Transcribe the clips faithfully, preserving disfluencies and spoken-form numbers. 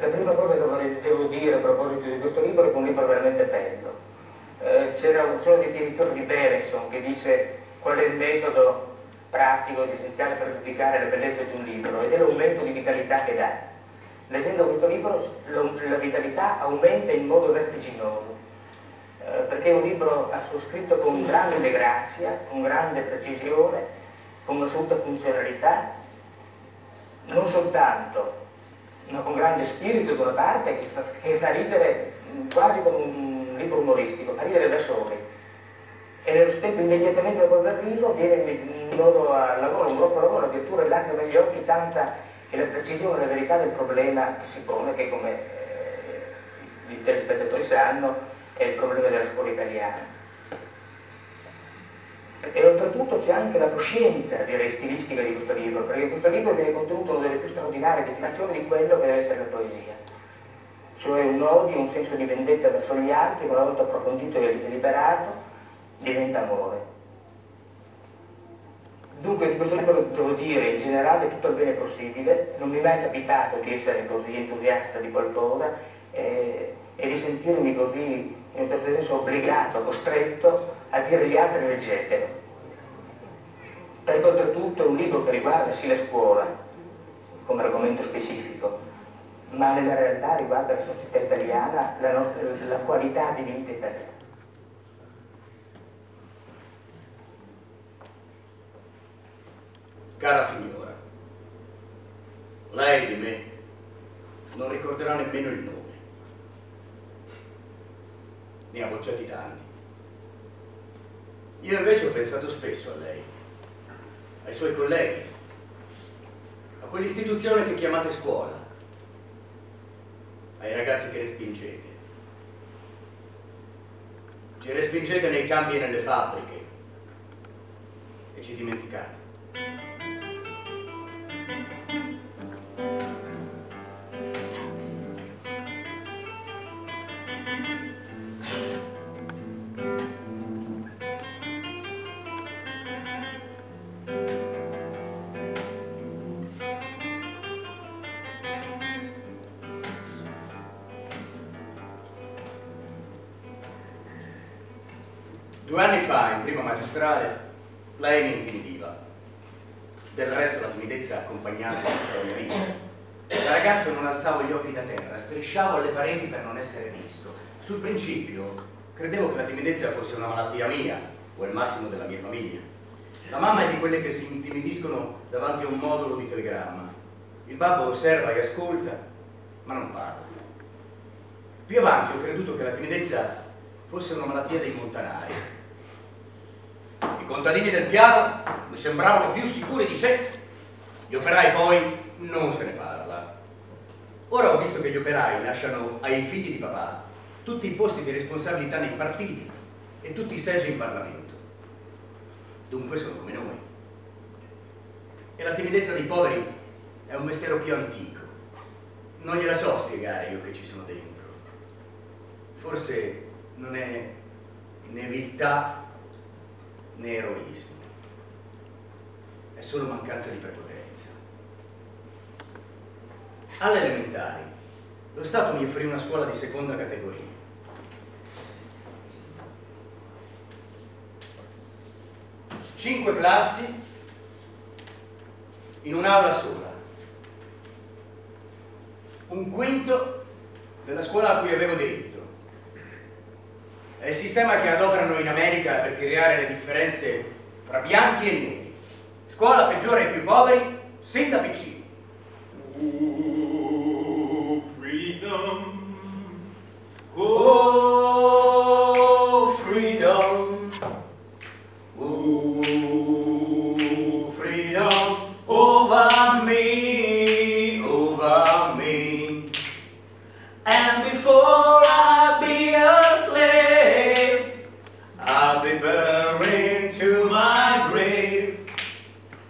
La prima cosa che vorrei, devo dire a proposito di questo libro è che è un libro veramente bello. Eh, C'era un solo definitore di Berenson che disse qual è il metodo pratico essenziale per giudicare la bellezza di un libro, ed è l'aumento di vitalità che dà. Leggendo questo libro la vitalità aumenta in modo vertiginoso, eh, perché è un libro scritto con grande grazia, con grande precisione, con assoluta funzionalità, non soltanto, ma con grande spirito da una parte, che fa, che fa ridere quasi come un libro umoristico, fa ridere da soli, e nello stesso tempo immediatamente dopo aver riso viene un loro lavoro, un troppo lavoro, addirittura il lacrime negli occhi, tanta e la precisione e la verità del problema che si pone, che come eh, i telespettatori sanno è il problema della scuola italiana. E oltretutto c'è anche la coscienza, direi, stilistica di questo libro, perché in questo libro viene contenuto una delle più straordinarie definizioni di quello che deve essere la poesia, cioè un odio, un senso di vendetta verso gli altri, che una volta approfondito e liberato diventa amore. Dunque, di questo libro devo dire in generale tutto il bene possibile. Non mi è mai capitato di essere così entusiasta di qualcosa eh, e di sentirmi così, in un certo senso, obbligato, costretto a dire agli altri leggetelo. Perché oltretutto è un libro che riguarda sì la scuola come argomento specifico, ma nella realtà riguarda la società italiana, la, nostra, la qualità di vita italiana. Cara signora, lei di me non ricorderà nemmeno il nome, ne ha bocciati tanti. Io invece ho pensato spesso a lei, ai suoi colleghi, a quell'istituzione che chiamate scuola, ai ragazzi che respingete. Ci respingete nei campi e nelle fabbriche e ci dimenticate. Due anni fa, in prima magistrale, lei mi intimidiva. Del resto la timidezza accompagnava la mia. Da ragazzo non alzavo gli occhi da terra, strisciavo alle pareti per non essere visto. Sul principio credevo che la timidezza fosse una malattia mia, o il massimo della mia famiglia. La mamma è di quelle che si intimidiscono davanti a un modulo di telegramma. Il babbo osserva e ascolta, ma non parla. Più avanti ho creduto che la timidezza fosse una malattia dei montanari. I contadini del piano mi sembravano più sicuri di sé. Gli operai poi non se ne parla. Ora ho visto che gli operai lasciano ai figli di papà tutti i posti di responsabilità nei partiti e tutti i seggi in Parlamento. Dunque sono come noi. E la timidezza dei poveri è un mistero più antico. Non gliela so spiegare io che ci sono dentro. Forse non è né viltà né eroismo, è solo mancanza di prepotenza. Alle elementari, lo Stato mi offrì una scuola di seconda categoria. Cinque classi in un'aula sola. Un quinto della scuola a cui avevo diritto. È il sistema che adoperano in America per creare le differenze tra bianchi e neri. Scuola peggiore ai più poveri, sin da piccini. Oh, freedom! Oh, freedom! Oh, freedom! Over me, over me. And before I be a slave, I'll be buried to my grave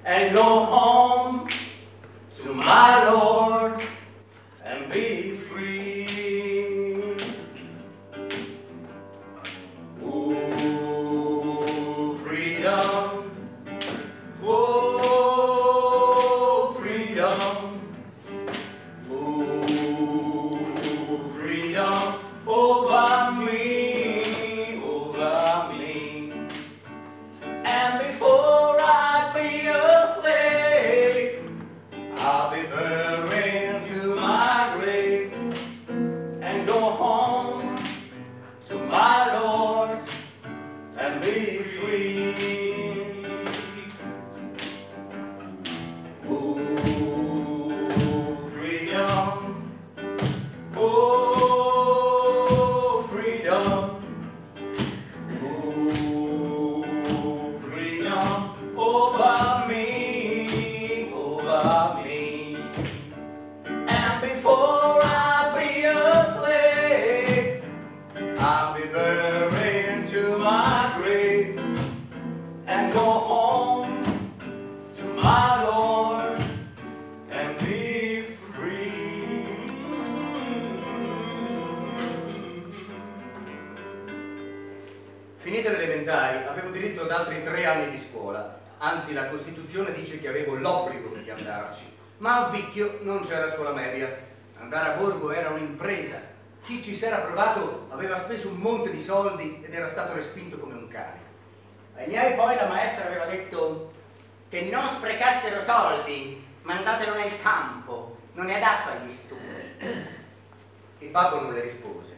and go home to my Lord. bury into my grave and go home to my Lord and be free. Oh, freedom, oh, freedom, oh, freedom over me, over me. And before I be a slave, I'll be buried into my grave and go home to my Lord and be free. Finite le elementari, avevo diritto ad altri tre anni di scuola, anzi la Costituzione dice che avevo l'obbligo di andarci. Ma a Vicchio non c'era scuola media, andare a Borgo era un'impresa, chi ci s'era provato aveva speso un monte di soldi ed era stato respinto come un cane. Ai miei poi la maestra aveva detto che non sprecassero soldi, mandatelo nel campo, non è adatto agli studi. Il babbo non le rispose,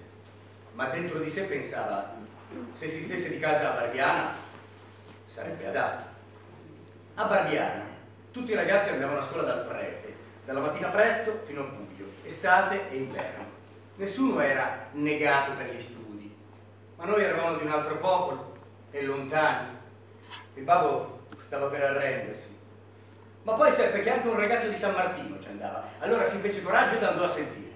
ma dentro di sé pensava, se si stesse di casa a Barbiana sarebbe adatto. A Barbiana tutti i ragazzi andavano a scuola dal prete, dalla mattina presto fino al buio, estate e inverno. Nessuno era negato per gli studi, ma noi eravamo di un altro popolo e lontani. Il babbo stava per arrendersi. Ma poi seppe che anche un ragazzo di San Martino ci andava. Allora si fece coraggio ed andò a sentire.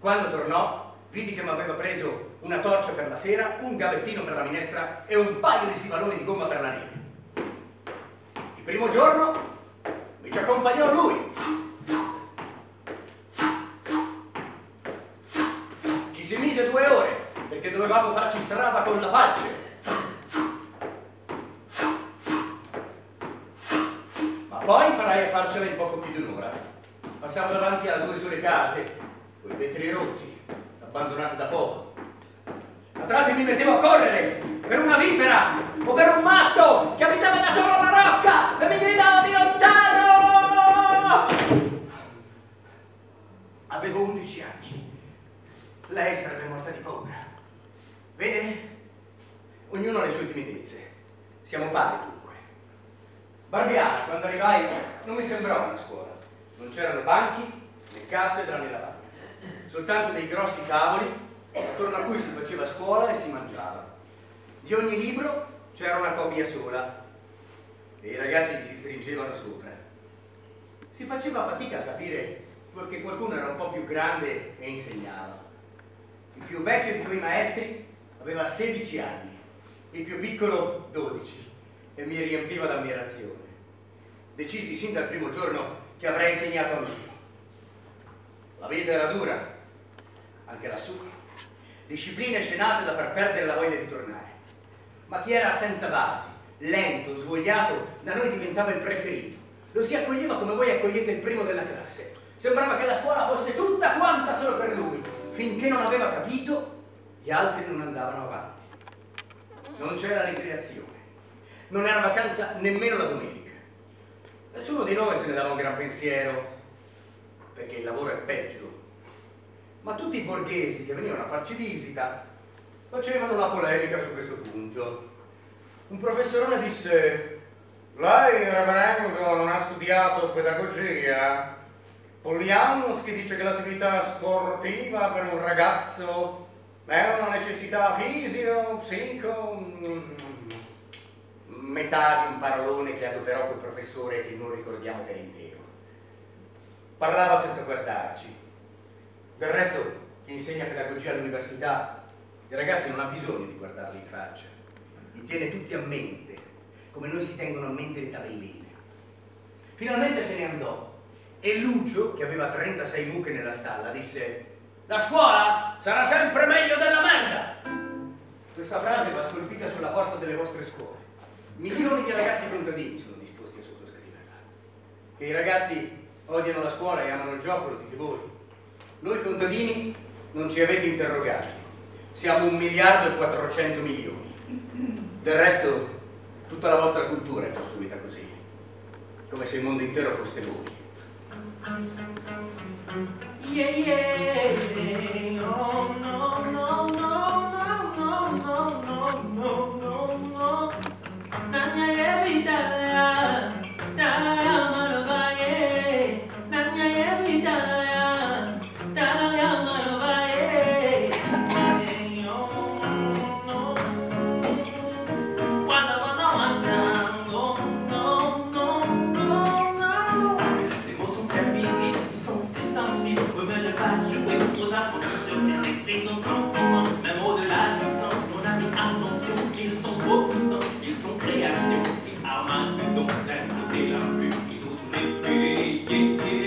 Quando tornò, vidi che mi aveva preso una torcia per la sera, un gavettino per la minestra e un paio di stivaloni di gomma per la neve. Il primo giorno mi ci accompagnò lui. Ci si mise due ore, perché dovevamo farci strada con la falce. Ma poi imparai a farcela in poco più di un'ora. Passavo davanti a due sole case, coi vetri rotti, abbandonate da poco. A tratti mi mettevo a correre, per una vipera, o per un matto, che abitava da solo la rocca, e mi gridava di lontano. Avevo undici anni, lei sarebbe morta di paura. Vede? Ognuno ha le sue timidezze, siamo pari dunque. Barbiana, quando arrivai, non mi sembrò una scuola. Non c'erano banchi, né cattedra, né lavagna, soltanto dei grossi tavoli attorno a cui si faceva scuola e si mangiava. Di ogni libro c'era una copia sola e i ragazzi gli si stringevano sopra. Si faceva fatica a capire perché qualcuno era un po' più grande e insegnava. Il più vecchio di quei maestri aveva sedici anni, il più piccolo dodici, e mi riempiva d'ammirazione. Decisi sin dal primo giorno che avrei insegnato a lui. La vita era dura, anche la sua. Discipline scenate da far perdere la voglia di tornare. Ma chi era senza basi, lento, svogliato, da noi diventava il preferito. Lo si accoglieva come voi accogliete il primo della classe. Sembrava che la scuola fosse tutta quanta solo per lui. Finché non aveva capito, gli altri non andavano avanti. Non c'era ricreazione. Non era vacanza nemmeno la domenica. Nessuno di noi se ne dava un gran pensiero, perché il lavoro è peggio. Ma tutti i borghesi che venivano a farci visita facevano la polemica su questo punto. Un professorone disse: lei, reverendo, non ha studiato pedagogia? Pollianus, che dice che l'attività sportiva per un ragazzo è una necessità fisio, psico... Metà di un parolone che adoperò quel professore che non ricordiamo per intero. Parlava senza guardarci. Del resto, chi insegna pedagogia all'università, i ragazzi non ha bisogno di guardarli in faccia. Li tiene tutti a mente, come noi si tengono a mente le tabelline. Finalmente se ne andò. E Lucio, che aveva trentasei mucche nella stalla, disse: la scuola sarà sempre meglio della merda! Questa frase va scolpita sulla porta delle vostre scuole. Milioni di ragazzi contadini sono disposti a sottoscriverla. Che i ragazzi odiano la scuola e amano il gioco, lo dite voi. Noi contadini non ci avete interrogati. Siamo un miliardo e quattrocento milioni. Del resto, tutta la vostra cultura è costruita così, come se il mondo intero foste voi. Yeah, yeah, yeah. Oh no, no, no, no, no, no, no, no, no, no. Na na ya vida, na ya marabaye. Na na ya vida, na ya marabaye. Oh no, wanda wanda wanda, oh no, no, no, no. Les mots sont très visibles, ils sont si sensibles. Ne pas jouer aux appropriations, ils s'expriment nos sentiments, même au-delà du temps. On a des attentions, ils sont trop puissants, ils sont créations, ils arment du don, d'un côté la pluie, d'autre les pluies. Yeah, yeah, yeah, yeah.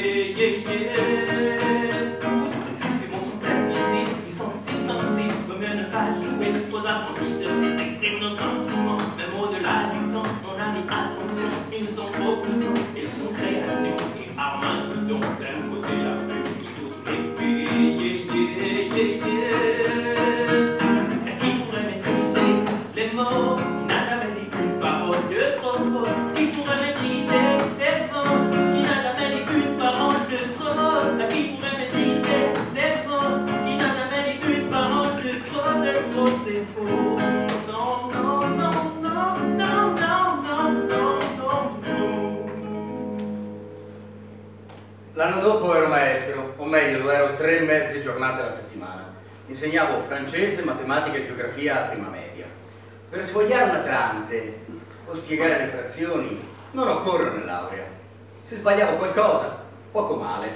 Les mots sont invisibles, ils sont si sensibles. Mieux ne pas jouer aux appropriations, ils s'expriment nos sentiments, même au-delà du temps. On a des attentions, ils sont trop puissants, ils sont créations, ils arment du don, d'un côté la pluie. L'anno dopo ero maestro, o meglio lo ero tre mezze giornate alla settimana. Insegnavo francese, matematica e geografia a prima media. Per sfogliare un atlante o spiegare le frazioni non occorre una laurea. Se sbagliavo qualcosa, poco male,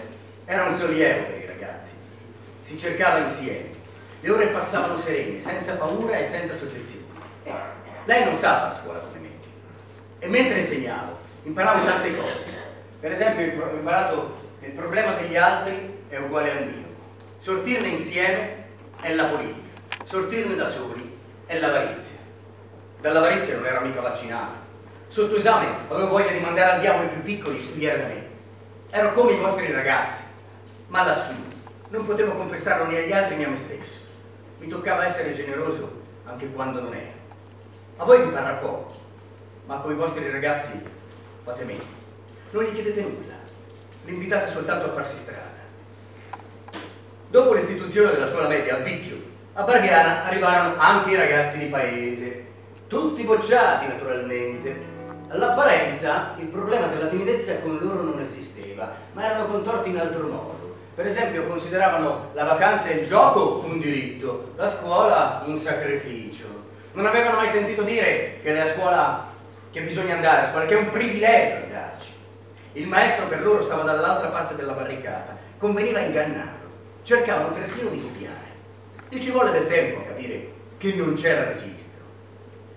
era un sollievo per i ragazzi. Si cercava insieme, le ore passavano serene, senza paura e senza soggezione. Lei non stava a scuola come me. E mentre insegnavo, imparavo tante cose. Per esempio, ho imparato che il problema degli altri è uguale al mio. Sortirne insieme è la politica, sortirne da soli è l'avarizia. Dall'avarizia non ero mica vaccinato. Sotto esame avevo voglia di mandare al diavolo i più piccoli e studiare da me. Ero come i vostri ragazzi, ma lassù non potevo confessarlo né agli altri né a me stesso. Mi toccava essere generoso anche quando non ero. A voi vi parla poco, ma coi vostri ragazzi fate meno. Non gli chiedete nulla, li invitate soltanto a farsi strada. Dopo l'istituzione della scuola media a Vicchio, a Barbiana arrivarono anche i ragazzi di paese, tutti bocciati naturalmente. All'apparenza il problema della timidezza con loro non esisteva, ma erano contorti in altro modo. Per esempio consideravano la vacanza e il gioco un diritto, la scuola un sacrificio. Non avevano mai sentito dire che, la scuola, che bisogna andare a scuola, che è un privilegio andarci. Il maestro per loro stava dall'altra parte della barricata, conveniva ingannarlo, cercavano persino di copiare. Gli ci volle del tempo a capire che non c'era registro.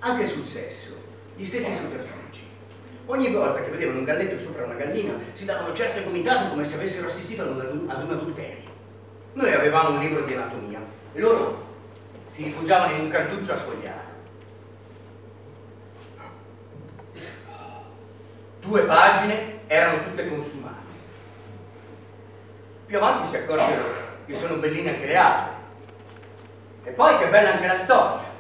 Anche sul sesso, gli stessi sotterfugi. Ogni volta che vedevano un galletto sopra una gallina si davano certe gomitate come se avessero assistito ad un adulterio. Noi avevamo un libro di anatomia e loro si rifugiavano in un cartuccio a sfogliare. Due pagine erano tutte consumate. Più avanti si accorsero che sono belline anche le altre. E poi che bella anche la storia.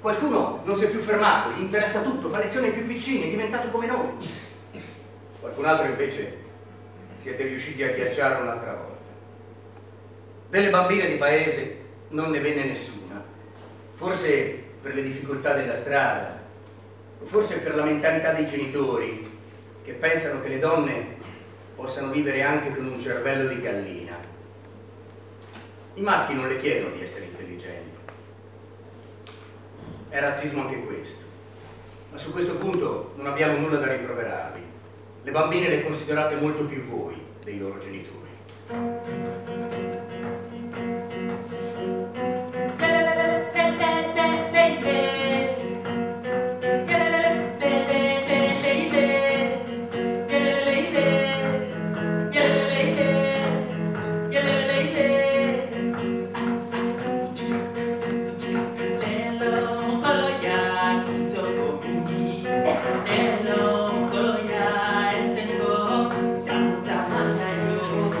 Qualcuno non si è più fermato, gli interessa tutto, fa lezioni più piccine, è diventato come noi. Qualcun altro invece siete riusciti a ghiacciare un'altra volta. Delle bambine di paese non ne venne nessuna. Forse per le difficoltà della strada, o forse per la mentalità dei genitori, che pensano che le donne possano vivere anche con un cervello di gallina. I maschi non le chiedono di essere intelligenti. È razzismo anche questo. Ma su questo punto non abbiamo nulla da rimproverarvi. Le bambine le considerate molto più voi dei loro genitori. Hello, Loira, tengo ya mucha mala yo.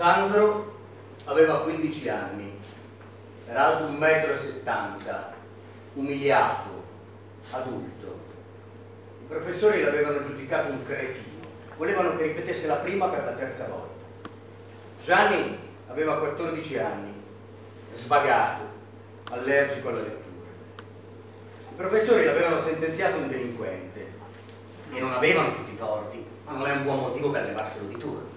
Sandro aveva quindici anni, era alto un metro e settanta, umiliato, adulto. I professori l'avevano giudicato un cretino, volevano che ripetesse la prima per la terza volta. Gianni aveva quattordici anni, svagato, allergico alla lettura. I professori l'avevano sentenziato un delinquente e non avevano tutti i torti, ma non è un buon motivo per levarselo di turno.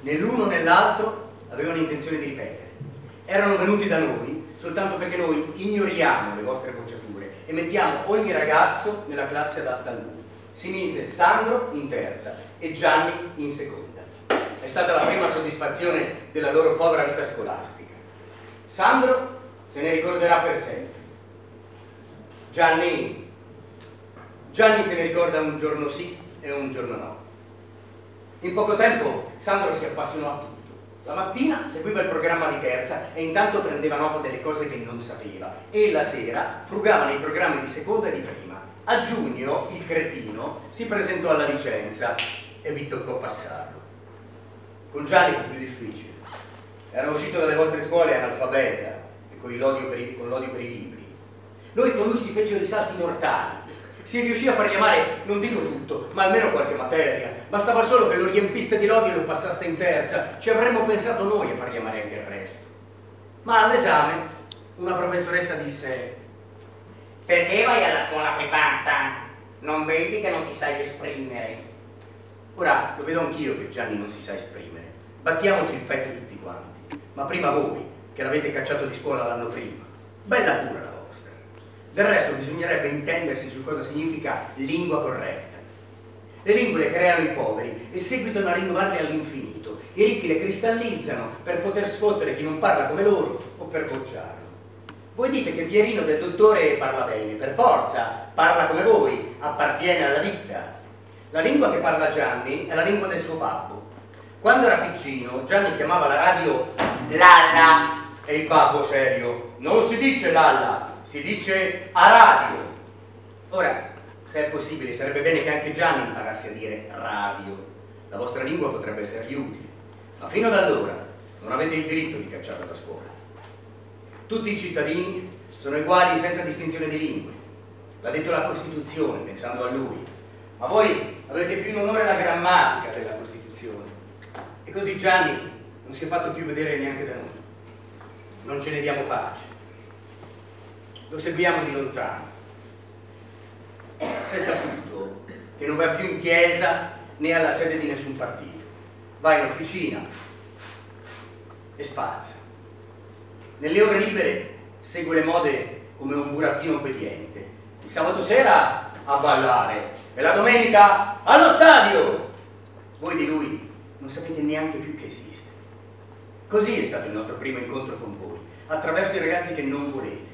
Né l'uno né l'altro avevano intenzione di ripetere. Erano venuti da noi soltanto perché noi ignoriamo le vostre bocciature e mettiamo ogni ragazzo nella classe adatta a lui. Si mise Sandro in terza e Gianni in seconda. È stata la prima soddisfazione della loro povera vita scolastica. Sandro se ne ricorderà per sempre. Gianni, Gianni se ne ricorda un giorno sì e un giorno no. In poco tempo Sandro si appassionò a tutto. La mattina seguiva il programma di terza e intanto prendeva nota delle cose che non sapeva e la sera frugava nei programmi di seconda e di prima. A giugno il cretino si presentò alla licenza e vi toccò passarlo. Con Gianni fu più difficile. Era uscito dalle vostre scuole analfabeta e con l'odio per, per i libri. Noi con lui si fece risalti mortali. Si riuscì a far chiamare, non dico tutto, ma almeno qualche materia. Bastava solo che lo riempiste di lodi e lo passaste in terza. Ci avremmo pensato noi a far chiamare anche il resto. Ma all'esame una professoressa disse: perché vai alla scuola privata? Non vedi che non ti sai esprimere? Ora, lo vedo anch'io che Gianni non si sa esprimere. Battiamoci il petto tutti quanti. Ma prima voi, che l'avete cacciato di scuola l'anno prima. Bella pura la vostra. Del resto bisognerebbe intendersi su cosa significa lingua corretta. Le lingue creano i poveri e seguitano a rinnovarle all'infinito. I ricchi le cristallizzano per poter sfottere chi non parla come loro o per bocciarlo. Voi dite che Pierino del dottore parla bene, per forza, parla come voi, appartiene alla ditta. La lingua che parla Gianni è la lingua del suo babbo. Quando era piccino Gianni chiamava la radio Lalla e il babbo serio: non si dice Lalla, si dice a radio. Ora, se è possibile, sarebbe bene che anche Gianni imparasse a dire radio. La vostra lingua potrebbe essergli utile, ma fino ad allora non avete il diritto di cacciarlo da scuola. Tutti i cittadini sono uguali senza distinzione di lingue. L'ha detto la Costituzione, pensando a lui. Ma voi avete più in onore la grammatica della Costituzione. E così Gianni non si è fatto più vedere neanche da noi. Non ce ne diamo pace. Lo seguiamo di lontano. Si è saputo che non va più in chiesa né alla sede di nessun partito. Va in officina e spazza. Nelle ore libere segue le mode come un burattino obbediente. Il sabato sera a ballare e la domenica allo stadio. Voi di lui non sapete neanche più che esiste. Così è stato il nostro primo incontro con voi, attraverso i ragazzi che non volete.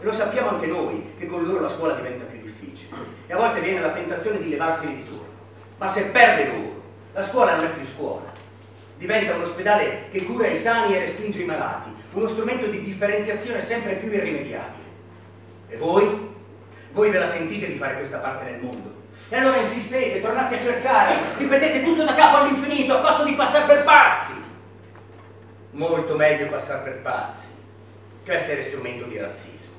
E lo sappiamo anche noi, che con loro la scuola diventa più difficile. E a volte viene la tentazione di levarseli di turno. Ma se perde loro, la scuola non è più scuola. Diventa un ospedale che cura i sani e respinge i malati. Uno strumento di differenziazione sempre più irrimediabile. E voi? Voi ve la sentite di fare questa parte nel mondo. E allora insistete, tornate a cercare, ripetete tutto da capo all'infinito, a costo di passare per pazzi. Molto meglio passare per pazzi che essere strumento di razzismo.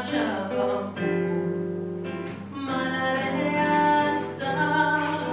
Ciao, ma la realtà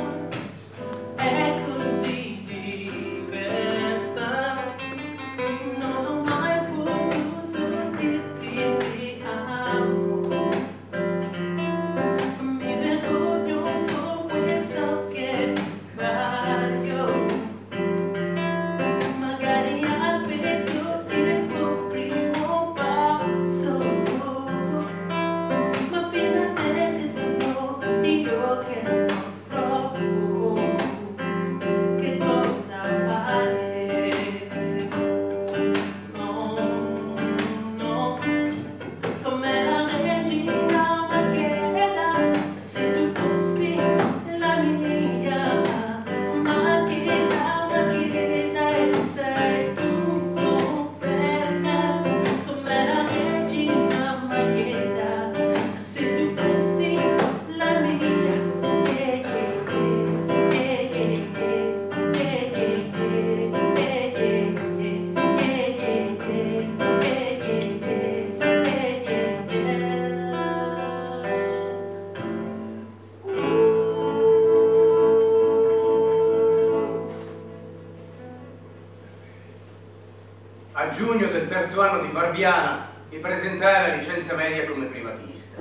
giugno del terzo anno di Barbiana mi presentai alla licenza media come privatista.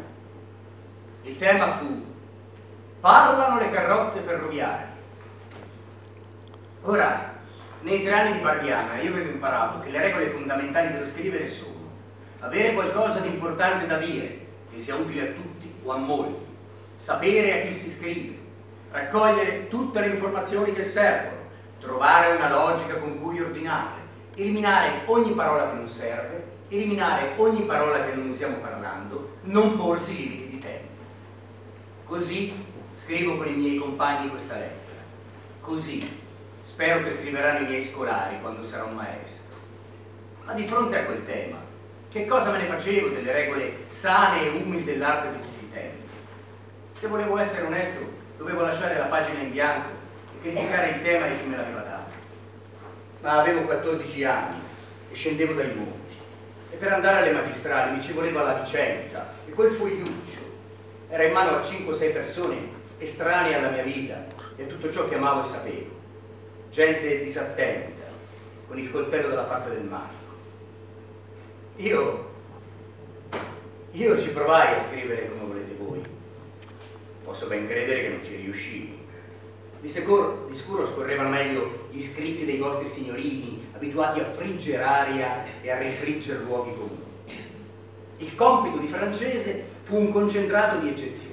Il tema fu: parlano le carrozze ferroviarie. Ora, nei tre anni di Barbiana io avevo imparato che le regole fondamentali dello scrivere sono avere qualcosa di importante da dire, che sia utile a tutti o a molti, sapere a chi si scrive, raccogliere tutte le informazioni che servono, trovare una logica con cui ordinarle, eliminare ogni parola che non serve, eliminare ogni parola che non stiamo parlando, non porsi limiti di tempo. Così scrivo con i miei compagni questa lettera. Così spero che scriveranno i miei scolari quando sarò un maestro. Ma di fronte a quel tema, che cosa me ne facevo delle regole sane e umili dell'arte di tutti i tempi? Se volevo essere onesto, dovevo lasciare la pagina in bianco e criticare il tema di chi me l'aveva dato. Ma avevo quattordici anni e scendevo dai monti, e per andare alle magistrali mi ci voleva la licenza e quel fogliuccio. Era in mano a cinque o sei persone estranee alla mia vita e a tutto ciò che amavo e sapevo. Gente disattenta, con il coltello dalla parte del manico. Io, io ci provai a scrivere come volete voi. Posso ben credere che non ci riuscii. Di sicuro, di sicuro scorrevano meglio gli scritti dei vostri signorini, abituati a friggere aria e a rifriggere luoghi comuni. Il compito di francese fu un concentrato di eccezioni.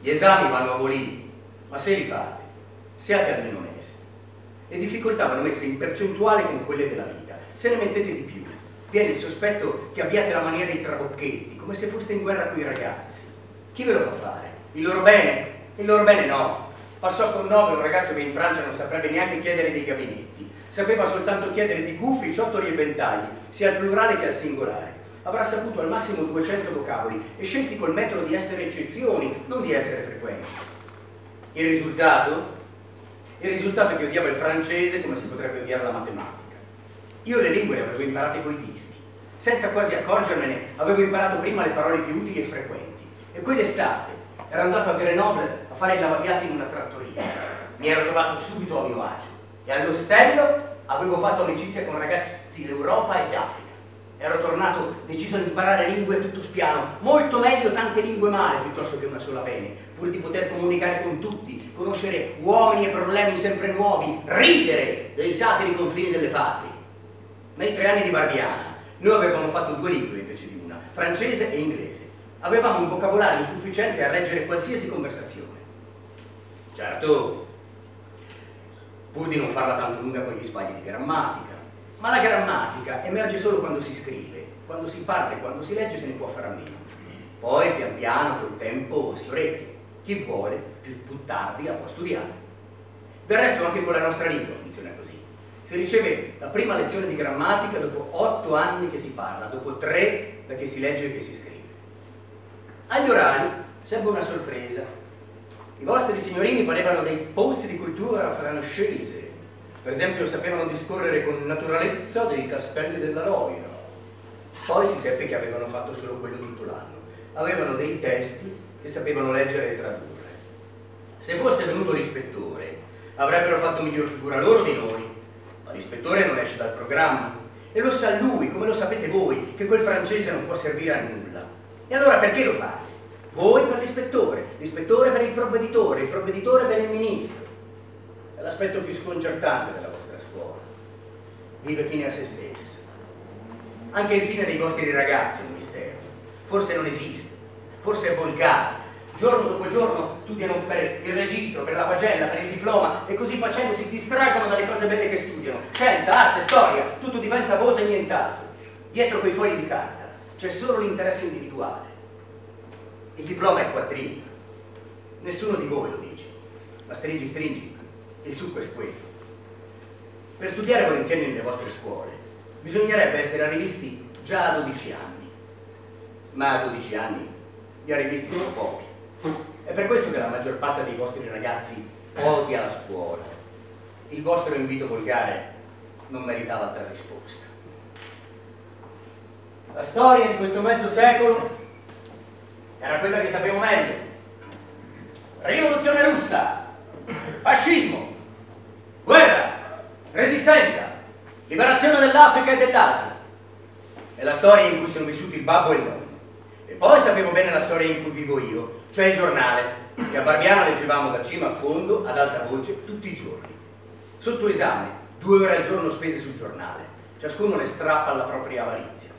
Gli esami vanno aboliti, ma se li fate, siate almeno onesti. Le difficoltà vanno messe in percentuale con quelle della vita. Se ne mettete di più, viene il sospetto che abbiate la mania dei trabocchetti, come se foste in guerra coi ragazzi. Chi ve lo fa fare? Il loro bene? Il loro bene no. Passò con nove un ragazzo che in Francia non saprebbe neanche chiedere dei gabinetti. Sapeva soltanto chiedere di gufi, ciottoli e ventagli, sia al plurale che al singolare. Avrà saputo al massimo duecento vocaboli e scelti col metodo di essere eccezioni, non di essere frequenti. Il risultato? Il risultato è che odiavo il francese come si potrebbe odiare la matematica. Io le lingue le avevo imparate coi dischi, senza quasi accorgermene avevo imparato prima le parole più utili e frequenti. E quell'estate ero andato a Grenoble a fare il lavapiatti in una trattoria. Mi ero trovato subito a mio agio e all'ostello avevo fatto amicizia con ragazzi d'Europa e d'Africa. Ero tornato deciso ad imparare lingue a tutto spiano, molto meglio tante lingue male piuttosto che una sola bene, pur di poter comunicare con tutti, conoscere uomini e problemi sempre nuovi, ridere dei satiri confini delle patrie. Nei tre anni di Barbiana, noi avevamo fatto due lingue invece di una, francese e inglese. Avevamo un vocabolario sufficiente a reggere qualsiasi conversazione. Certo, pur di non farla tanto lunga con gli sbagli di grammatica, ma la grammatica emerge solo quando si scrive, quando si parla e quando si legge se ne può fare a meno. Poi, pian piano, col tempo, si orecchia. Chi vuole, più, più tardi la può studiare. Del resto anche con la nostra lingua funziona così. Si riceve la prima lezione di grammatica dopo otto anni che si parla, dopo tre da che si legge e che si scrive. Agli orali sembra una sorpresa. I vostri signorini parevano dei pozzi di cultura francese. Per esempio sapevano discorrere con naturalezza dei castelli della Loira. Poi si seppe che avevano fatto solo quello tutto l'anno. Avevano dei testi che sapevano leggere e tradurre. Se fosse venuto l'ispettore, avrebbero fatto miglior figura loro di noi. Ma l'ispettore non esce dal programma e lo sa lui, come lo sapete voi, che quel francese non può servire a nulla. E allora perché lo fate? Voi per l'ispettore, l'ispettore per il provveditore, il provveditore per il ministro. È l'aspetto più sconcertante della vostra scuola. Vive fine a se stessa. Anche il fine dei vostri ragazzi è un mistero. Forse non esiste, forse è volgare. Giorno dopo giorno studiano per il registro, per la pagella, per il diploma e così facendo si distraggono dalle cose belle che studiano. Scienza, arte, storia, tutto diventa vuoto e nient'altro. Dietro quei fogli di carta c'è solo l'interesse individuale. Il diploma è quattrino. Nessuno di voi lo dice, ma stringi, stringi, il succo è quello. Per studiare volentieri nelle vostre scuole bisognerebbe essere arrivisti già a dodici anni. Ma a dodici anni gli arrivisti sono pochi. È per questo che la maggior parte dei vostri ragazzi odia la scuola. Il vostro invito volgare non meritava altra risposta. La storia di questo mezzo secolo era quella che sapevo meglio. Rivoluzione russa, fascismo, guerra, resistenza, liberazione del dell'Africa e dell'Asia. È la storia in cui sono vissuti il babbo e il nonno. E poi sapevo bene la storia in cui vivo io, cioè il giornale, che a Barbiana leggevamo da cima a fondo, ad alta voce, tutti i giorni. Sotto esame, due ore al giorno spese sul giornale, ciascuno ne strappa alla propria avarizia.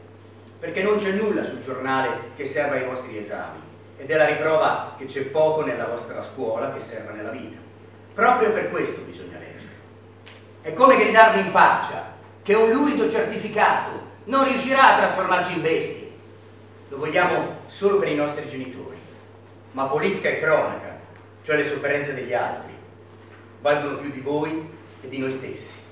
Perché non c'è nulla sul giornale che serva ai vostri esami, ed è la riprova che c'è poco nella vostra scuola che serva nella vita. Proprio per questo bisogna leggere. È come gridarvi in faccia che un lurido certificato non riuscirà a trasformarci in bestie. Lo vogliamo solo per i nostri genitori, ma politica e cronaca, cioè le sofferenze degli altri, valgono più di voi e di noi stessi.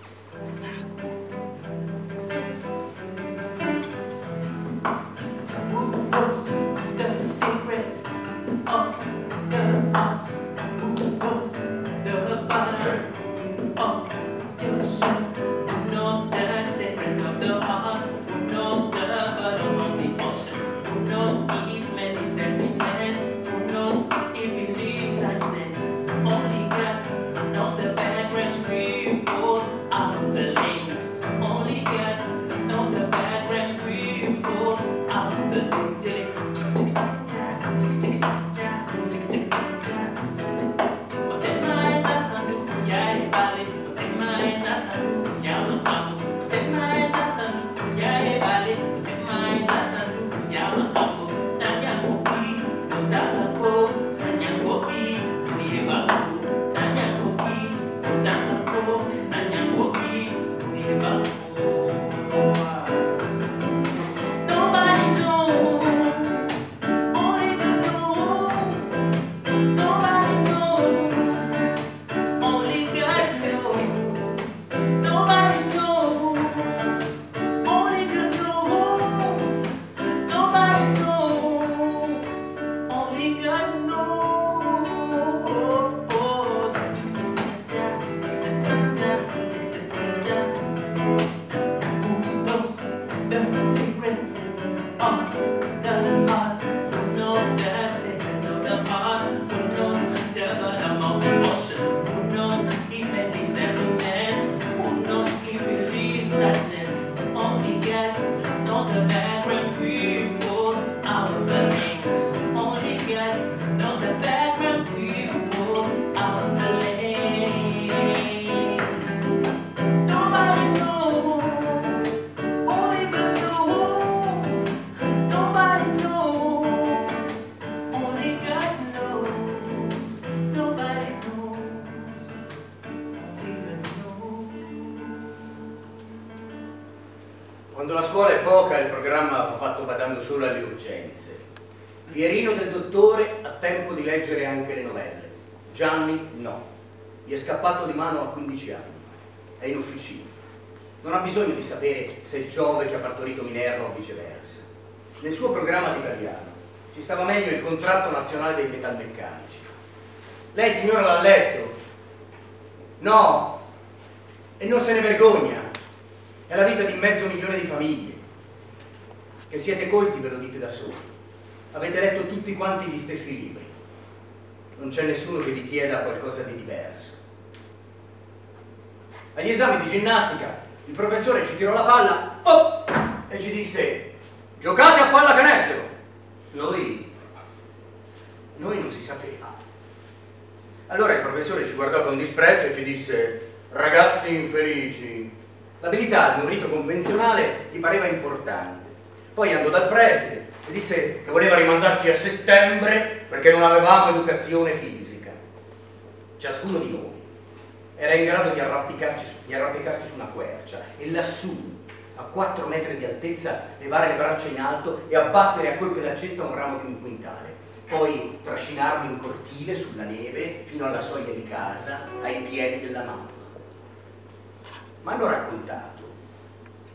Se Giove che ha partorito Minerva o viceversa. Nel suo programma di Barbiana ci stava meglio il contratto nazionale dei metalmeccanici. Lei, signora, l'ha letto? No! E non se ne vergogna! È la vita di mezzo milione di famiglie. Che siete colti ve lo dite da soli. Avete letto tutti quanti gli stessi libri. Non c'è nessuno che vi chieda qualcosa di diverso. Agli esami di ginnastica il professore ci tirò la palla oh, e ci disse: giocate a pallacanestro. Noi, noi non si sapeva. Allora il professore ci guardò con disprezzo e ci disse: ragazzi infelici. L'abilità di un rito convenzionale gli pareva importante. Poi andò dal preside e disse che voleva rimandarci a settembre perché non avevamo educazione fisica. Ciascuno di noi era in grado di arrampicarsi, di arrampicarsi su una quercia e lassù, a quattro metri di altezza, levare le braccia in alto e abbattere a colpi d'accetta un ramo di un quintale, poi trascinarlo in cortile sulla neve fino alla soglia di casa, ai piedi della mamma. Mi hanno raccontato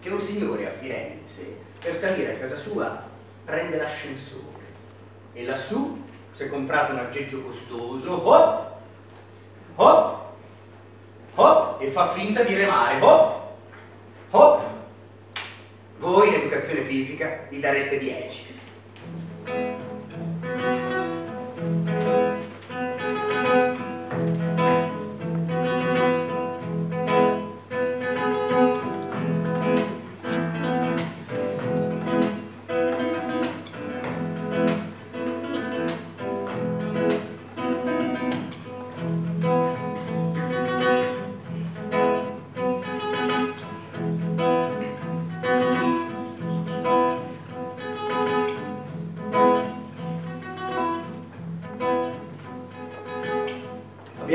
che un signore a Firenze, per salire a casa sua, prende l'ascensore e lassù si è comprato un aggeggio costoso, hop, hop, hop, e fa finta di remare, hop, hop. Voi in educazione fisica gli dareste dieci.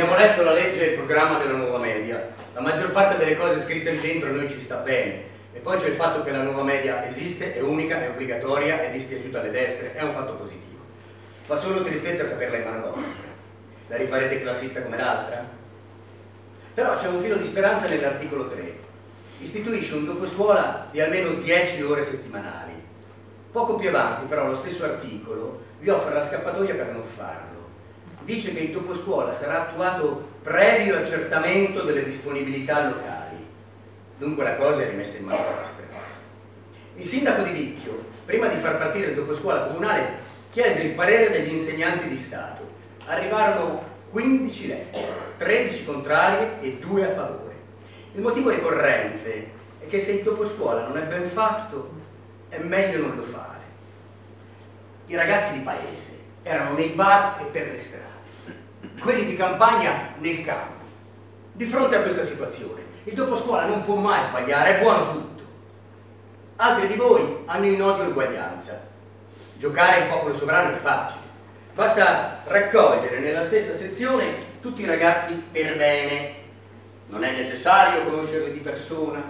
Abbiamo letto la legge e il programma della nuova media. La maggior parte delle cose scritte lì dentro a noi ci sta bene. E poi c'è il fatto che la nuova media esiste, è unica, è obbligatoria, è dispiaciuta alle destre, è un fatto positivo. Fa solo tristezza saperla in mano vostra. La rifarete classista come l'altra? Però c'è un filo di speranza nell'articolo tre. Istituisce un doposcuola di almeno dieci ore settimanali. Poco più avanti, però, lo stesso articolo vi offre la scappatoia per non farlo. Dice che il doposcuola sarà attuato previo accertamento delle disponibilità locali. Dunque la cosa è rimessa in mano nostra. Il sindaco di Vicchio, prima di far partire il doposcuola comunale, chiese il parere degli insegnanti di Stato. Arrivarono quindici letti, tredici contrarie e due a favore. Il motivo ricorrente è che se il doposcuola non è ben fatto, è meglio non lo fare. I ragazzi di paese erano nei bar e per le strade, quelli di campagna nel campo. Di fronte a questa situazione, il doposcuola non può mai sbagliare, è buono tutto. Altri di voi hanno in odio l'uguaglianza. Giocare il popolo sovrano è facile. Basta raccogliere nella stessa sezione tutti i ragazzi per bene. Non è necessario conoscerli di persona.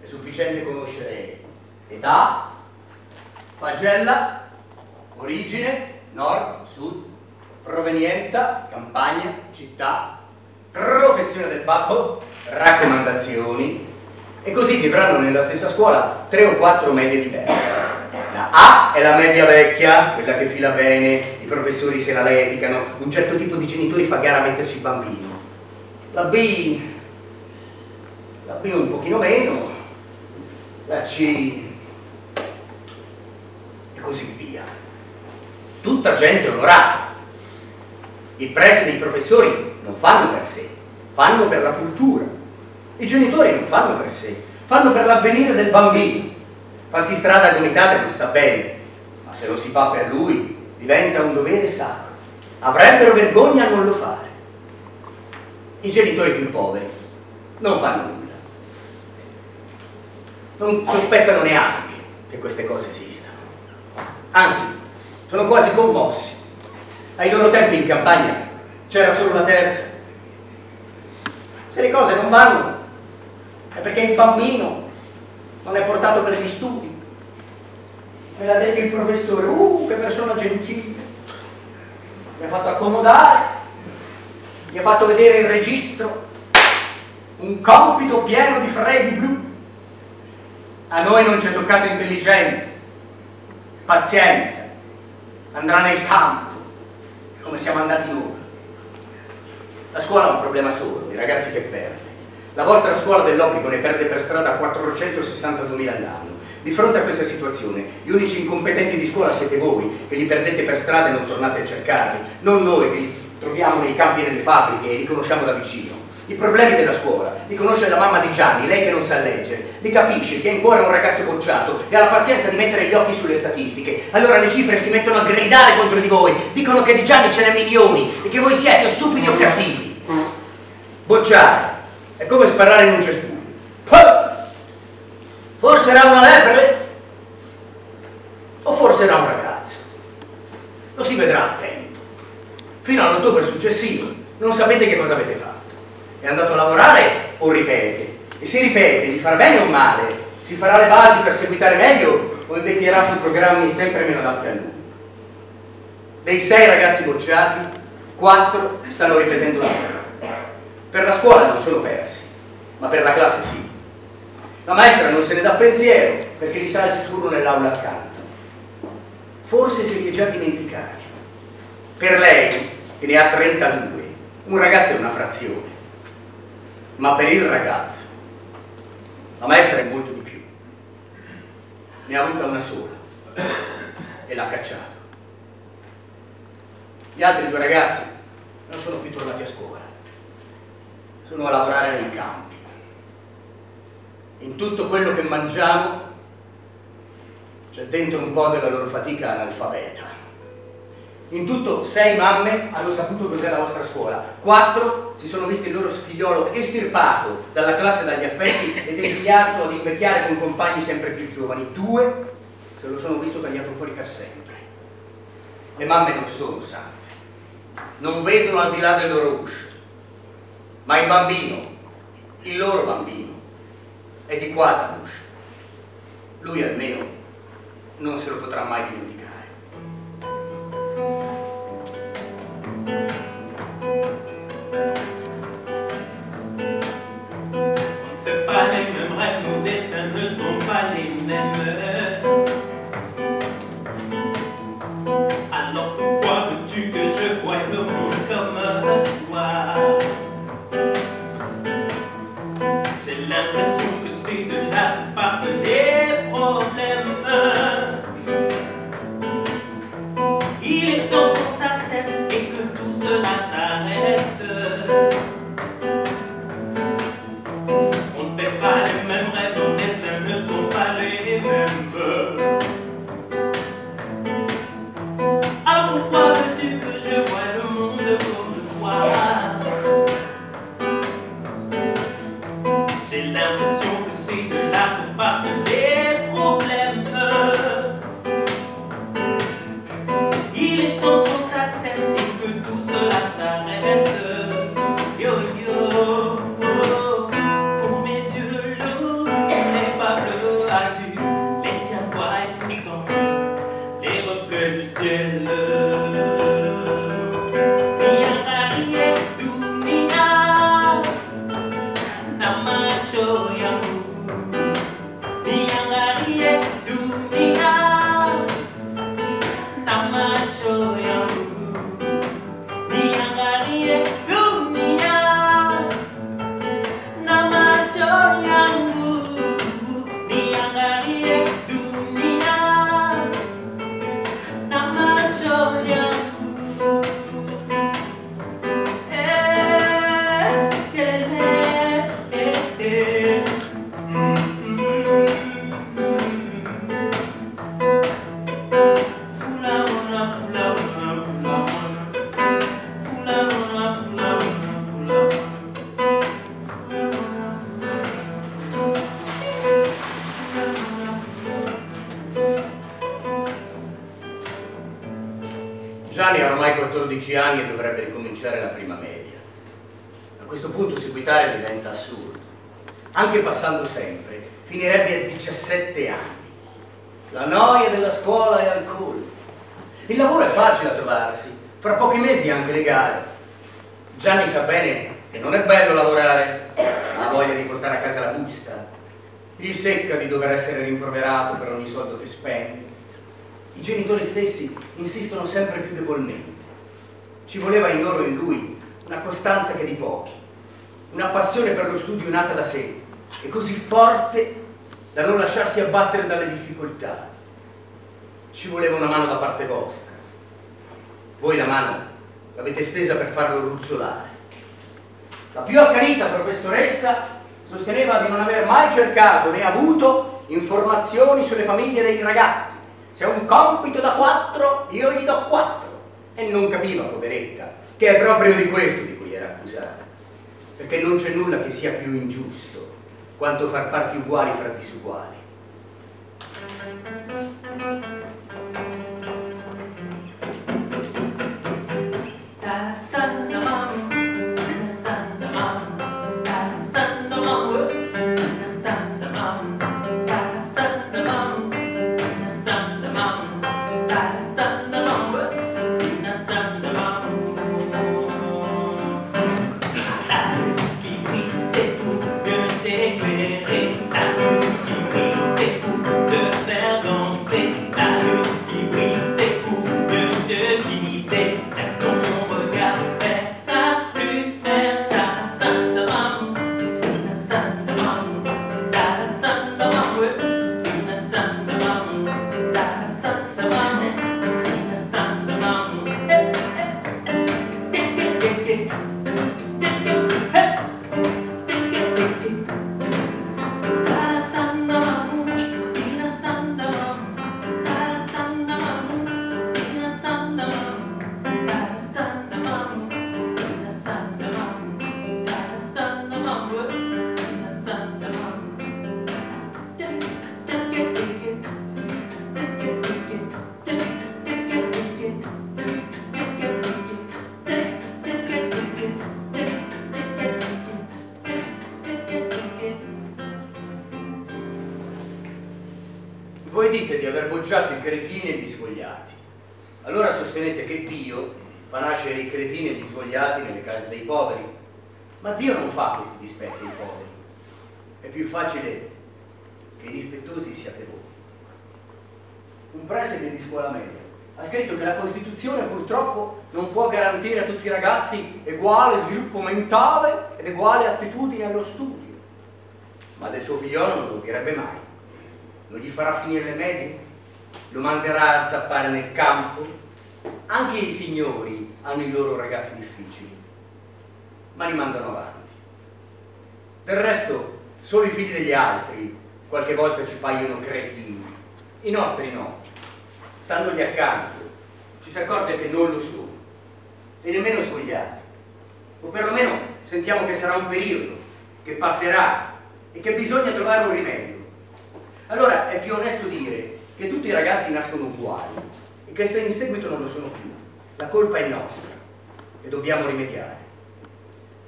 È sufficiente conoscere età, pagella, origine, nord, sud, provenienza, campagna, città, professione del babbo, raccomandazioni, e così vivranno nella stessa scuola tre o quattro medie diverse. La A è la media vecchia, quella che fila bene, i professori se la leticano, un certo tipo di genitori fa gara a metterci il bambino. La B, la B un pochino meno, la C e così via. Tutta gente onorata. I prezzi dei professori non fanno per sé, fanno per la cultura. I genitori non fanno per sé, fanno per l'avvenire del bambino. Farsi strada gomitate non sta bene, ma se lo si fa per lui diventa un dovere sacro. Avrebbero vergogna a non lo fare. I genitori più poveri non fanno nulla. Non sospettano neanche che queste cose esistano. Anzi, sono quasi commossi. Ai loro tempi in campagna c'era solo la terza. Se le cose non vanno è perché il bambino non è portato per gli studi. Me l'ha detto il professore, uh, che persona gentile. Mi ha fatto accomodare, mi ha fatto vedere il registro, un compito pieno di freghi blu. A noi non ci è toccato intelligente, pazienza, andrà nel campo, come siamo andati noi. La scuola ha un problema solo, i ragazzi che perde. La vostra scuola dell'obbligo ne perde per strada quattrocentosessantaduemila all'anno. Di fronte a questa situazione, gli unici incompetenti di scuola siete voi, che li perdete per strada e non tornate a cercarli, non noi che li troviamo nei campi e nelle fabbriche e li conosciamo da vicino. I problemi della scuola li conosce la mamma di Gianni, lei che non sa leggere, li capisce, che ha in cuore un ragazzo bocciato e ha la pazienza di mettere gli occhi sulle statistiche. Allora le cifre si mettono a gridare contro di voi, dicono che di Gianni ce n'è milioni e che voi siete o stupidi o cattivi. Bocciare è come sparare in un cespuglio. Forse era una lepre o forse era un ragazzo. Lo si vedrà a tempo. Fino all'ottobre successivo non sapete che cosa avete fatto. È andato a lavorare o ripete? E se ripete, gli farà bene o male? Si farà le basi per seguitare meglio o invecchierà su programmi sempre meno adatti a lui? Dei sei ragazzi bocciati, quattro stanno ripetendo l'anno. Per la scuola non sono persi, ma per la classe sì. La maestra non se ne dà pensiero perché li sa il sicuro nell'aula accanto. Forse se li è già dimenticati. Per lei, che ne ha trentadue, un ragazzo è una frazione. Ma per il ragazzo la maestra è molto di più. Ne ha avuta una sola e l'ha cacciato. Gli altri due ragazzi non sono più tornati a scuola, sono a lavorare nei campi. In tutto quello che mangiamo c'è dentro un po' della loro fatica analfabeta. In tutto sei mamme hanno saputo cos'è la vostra scuola, quattro si sono visti il loro figliolo estirpato dalla classe e dagli affetti ed esiliato ad invecchiare con compagni sempre più giovani, due se lo sono visto tagliato fuori per sempre. Le mamme non sono sante, non vedono al di là del loro uscio, ma il bambino, il loro bambino, è di qua da Bush. Lui almeno non se lo potrà mai dimenticare. Quante pareilles me rêvent, nos destins ne sont pas les mêmes. Alors pourquoi veux-tu que je voie le monde comme toi? J'ai l'impression que c'est de là que partent les problèmes. Il est temps qu'on s'accepte et que tout cela s'arrête. On ne fait pas les mêmes rêves, nos destins ne sont pas les mêmes. Alors pourquoi veux-tu que je voie le monde comme toi? J'ai l'impression que c'est de là qu'on part les problèmes. Il est temps qu'on s'accepte et que tout cela s'arrête. Yo yo, oh, pour mes yeux l'eau n'est pas bleu azur, les tiens voient pourtant les reflets du ciel. Ni arrière d'où ni à n'a macho yamou, ni arrière d'où ni à n'a macho yamou, ni arrière d'où ni à n'a macho yamou, ni arrière d'où ni à n'a macho yamou. Gianni ha ormai quattordici anni e dovrebbe ricominciare la prima media. A questo punto seguitare diventa assurdo. Anche passando sempre, finirebbe a diciassette anni. La noia della scuola è al colmo. Il lavoro è facile da trovarsi, fra pochi mesi anche legale. Gianni sa bene che non è bello lavorare, ma ha voglia di portare a casa la busta. Gli secca di dover essere rimproverato per ogni soldo che spende. I genitori stessi insistono sempre più debolmente. Ci voleva in loro e in lui una costanza che di pochi, una passione per lo studio nata da sé e così forte da non lasciarsi abbattere dalle difficoltà. Ci voleva una mano da parte vostra. Voi la mano l'avete stesa per farlo ruzzolare. La più accanita professoressa sosteneva di non aver mai cercato né avuto informazioni sulle famiglie dei ragazzi. Se un compito da quattro, io gli do quattro. E non capiva, poveretta, che è proprio di questo di cui era accusata. Perché non c'è nulla che sia più ingiusto quanto far parti uguali fra disuguali. Dalla santa mamma, una santa mamma, dalla santa mamma, una santa mamma. Don't say dite di aver bocciato i cretini e gli svogliati. Allora sostenete che Dio fa nascere i cretini e gli svogliati nelle case dei poveri, ma Dio non fa questi dispetti ai poveri. È più facile che i dispettosi siate voi. Un preside di scuola media ha scritto che la Costituzione purtroppo non può garantire a tutti i ragazzi uguale sviluppo mentale ed uguale attitudine allo studio. Ma del suo figliolo non lo direbbe mai. Non gli farà finire le medie, lo manderà a zappare nel campo. Anche i signori hanno i loro ragazzi difficili, ma li mandano avanti. Del resto, solo i figli degli altri qualche volta ci paiono cretini. I nostri no. Standogli accanto, ci si accorge che non lo sono, e nemmeno svogliati. O perlomeno sentiamo che sarà un periodo, che passerà, e che bisogna trovare un rimedio. Allora è più onesto dire che tutti i ragazzi nascono uguali e che se in seguito non lo sono più, la colpa è nostra e dobbiamo rimediare.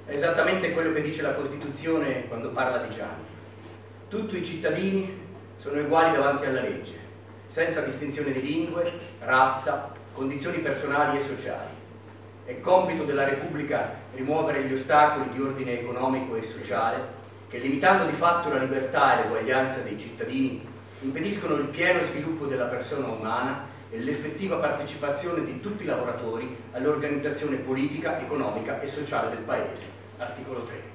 È esattamente quello che dice la Costituzione quando parla di Gianni. Tutti i cittadini sono uguali davanti alla legge, senza distinzione di lingue, razza, condizioni personali e sociali. È compito della Repubblica rimuovere gli ostacoli di ordine economico e sociale che, limitando di fatto la libertà e l'uguaglianza dei cittadini, impediscono il pieno sviluppo della persona umana e l'effettiva partecipazione di tutti i lavoratori all'organizzazione politica, economica e sociale del Paese. Articolo tre.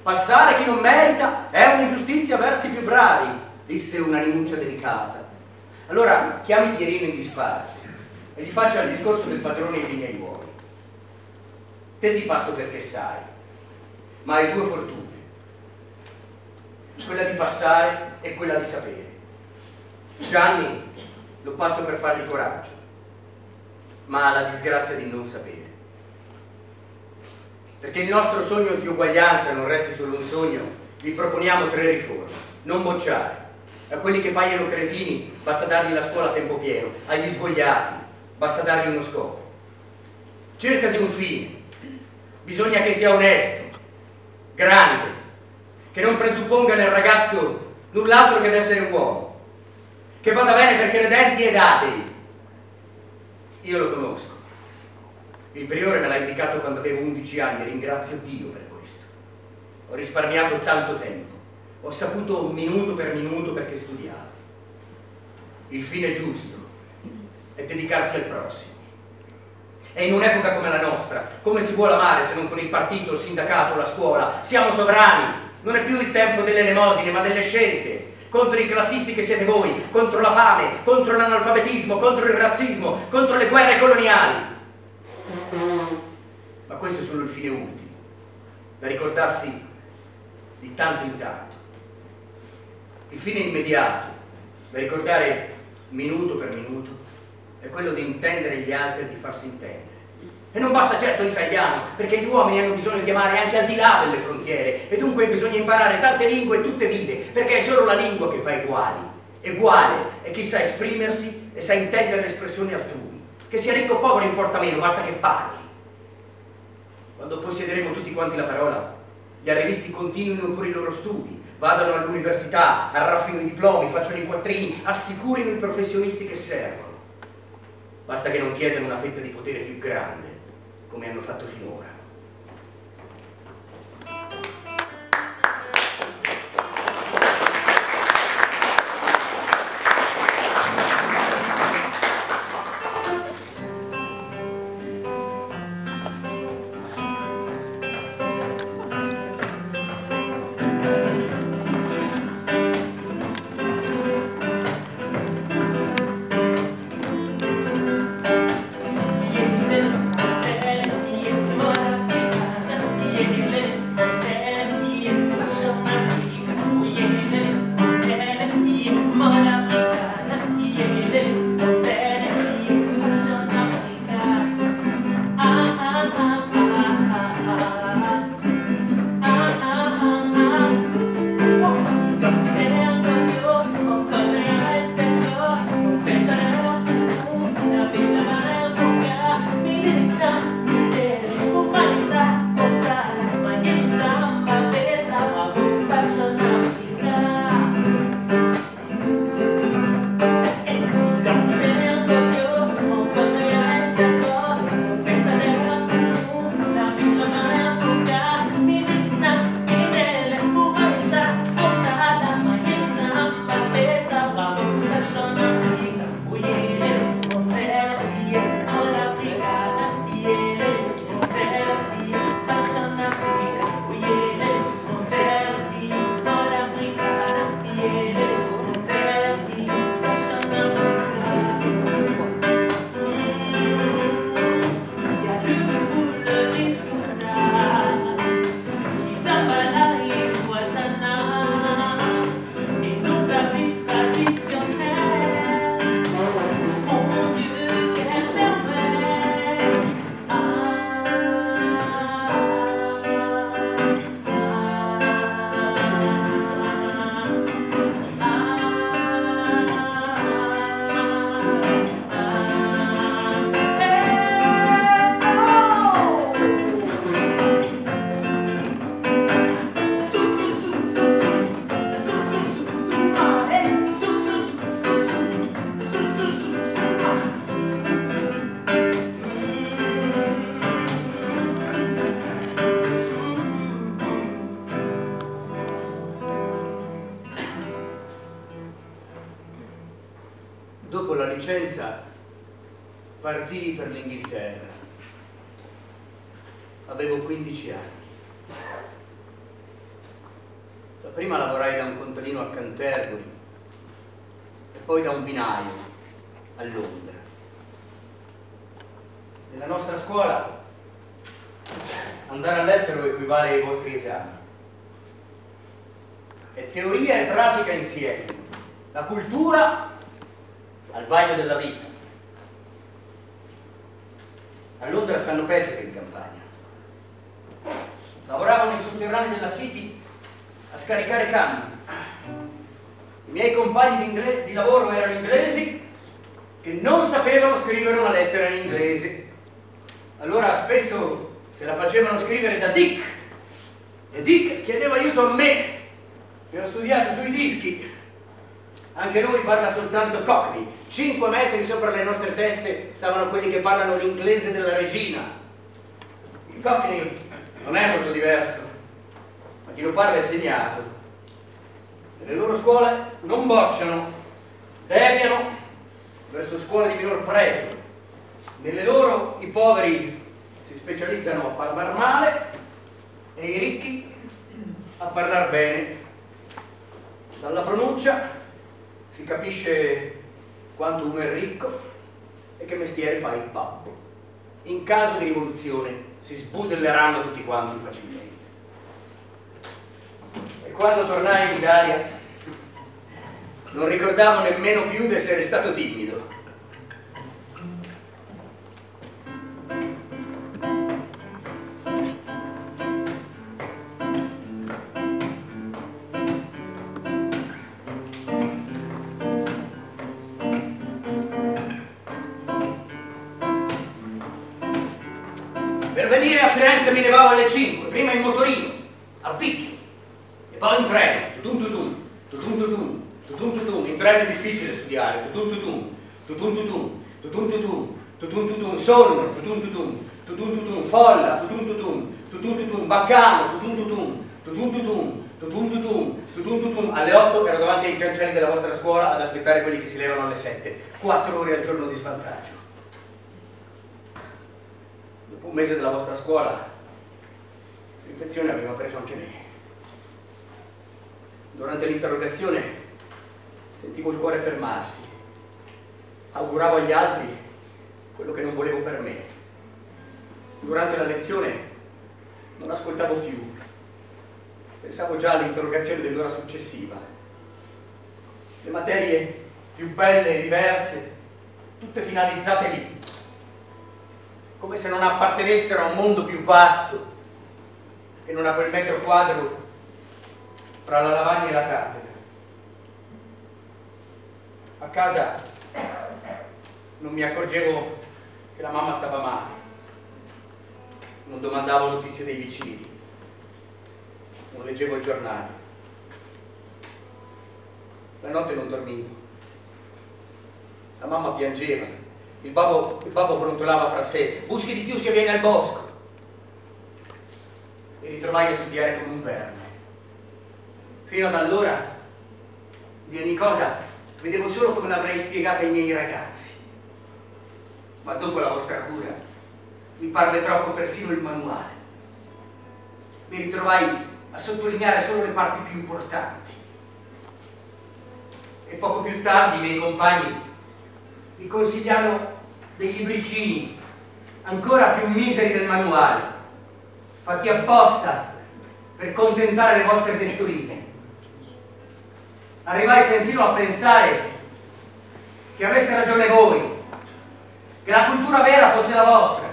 Passare chi non merita è un'ingiustizia verso i più bravi, disse una rinuncia delicata. Allora chiami Pierino in disparte e gli faccia il discorso del padrone in linea ai uomini. Te di passo perché sai, ma hai due fortune, quella di passare e quella di sapere. Gianni lo passo per fargli coraggio, ma ha la disgrazia di non sapere. Perché il nostro sogno di uguaglianza non resti solo un sogno, vi proponiamo tre riforme. Non bocciare, A quelli che paiono cretini basta dargli la scuola a tempo pieno, agli svogliati basta dargli uno scopo. Cercasi un fine, bisogna che sia onesto, grande, che non presupponga nel ragazzo null'altro che ad essere uomo, che vada bene per credenti ed atei. Io lo conosco. Il priore me l'ha indicato quando avevo undici anni e ringrazio Dio per questo. Ho risparmiato tanto tempo, ho saputo minuto per minuto perché studiavo. Il fine giusto è dedicarsi al prossimo. E in un'epoca come la nostra, come si vuole amare se non con il partito, il sindacato, la scuola? Siamo sovrani, non è più il tempo delle elemosine ma delle scelte. Contro i classisti che siete voi, contro la fame, contro l'analfabetismo, contro il razzismo, contro le guerre coloniali. Ma questo è solo il fine ultimo, da ricordarsi di tanto in tanto. Il fine immediato, da ricordare minuto per minuto, è quello di intendere gli altri e di farsi intendere. E non basta certo l'italiano, perché gli uomini hanno bisogno di amare anche al di là delle frontiere, e dunque bisogna imparare tante lingue e tutte vive, perché è solo la lingua che fa uguali, uguale, e chi sa esprimersi e sa intendere l'espressione altrui. Che sia ricco o povero importa meno, basta che parli. Quando possiederemo tutti quanti la parola, gli arrivisti continuino pure i loro studi, vadano all'università, arraffino i diplomi, facciano i quattrini, assicurino i professionisti che servono. Basta che non chiedano una fetta di potere più grande, come hanno fatto finora. Partii per l'Inghilterra, avevo quindici anni. Da prima lavorai da un contadino a Canterbury e poi da un vinaio a Londra. Nella nostra scuola andare all'estero equivale ai vostri esami. È teoria e pratica insieme, la cultura al bagno della vita. A Londra stanno peggio che in campagna. Lavoravano nei sotterranei della City a scaricare camion. I miei compagni di, di lavoro erano inglesi che non sapevano scrivere una lettera in inglese. Allora spesso se la facevano scrivere da Dick, e Dick chiedeva aiuto a me, che ho studiato sui dischi. Anche lui parla soltanto Cockney. Cinque metri sopra le nostre teste stavano quelli che parlano l'inglese della regina. Il Cockney non è molto diverso, ma chi lo parla è segnato. Le loro scuole non bocciano, deviano verso scuole di minor pregio. Nelle loro i poveri si specializzano a parlare male e i ricchi a parlare bene. Dalla pronuncia si capisce quanto uno è ricco e che mestiere fa il babbo. In caso di rivoluzione si sbudelleranno tutti quanti facilmente. E quando tornai in Italia non ricordavo nemmeno più di essere stato timido. Per venire a Firenze mi levavo alle cinque, prima in motorino, a Vicchio, e poi in treno, tutum tutum, tutum tutum, tutum tutum. In treno è difficile studiare, tutum tutum, tutum tutum, tutum tutum, tutum tutum, sonno, tutum tutum, tutum tutum, folla, tutum tutum, tutum tutum, baccano, tutum tutum, tutum tutum, tutum tutum, tutum tutum. Alle otto ero davanti ai cancelli della vostra scuola ad aspettare quelli che si levano alle sette, quattro ore al giorno di svantaggio. Dopo un mese della vostra scuola l'infezione aveva preso anche me. Durante l'interrogazione sentivo il cuore fermarsi. Auguravo agli altri quello che non volevo per me. Durante la lezione non ascoltavo più. Pensavo già all'interrogazione dell'ora successiva. Le materie più belle e diverse, tutte finalizzate lì, come se non appartenessero a un mondo più vasto che non a quel metro quadro tra la lavagna e la cattedra. A casa non mi accorgevo che la mamma stava male, non domandavo notizie dei vicini, non leggevo il giornale. La notte non dormivo, la mamma piangeva, il babbo, il babbo brontolava fra sé, buschi di più si viene al bosco. Mi ritrovai a studiare come un verme. Fino ad allora, di ogni cosa, vedevo solo come l'avrei spiegata ai miei ragazzi. Ma dopo la vostra cura, mi parve troppo persino il manuale. Mi ritrovai a sottolineare solo le parti più importanti. E poco più tardi i miei compagni mi consigliarono dei libricini, ancora più miseri del manuale, fatti apposta per contentare le vostre testoline. Arrivai persino a pensare che aveste ragione voi, che la cultura vera fosse la vostra,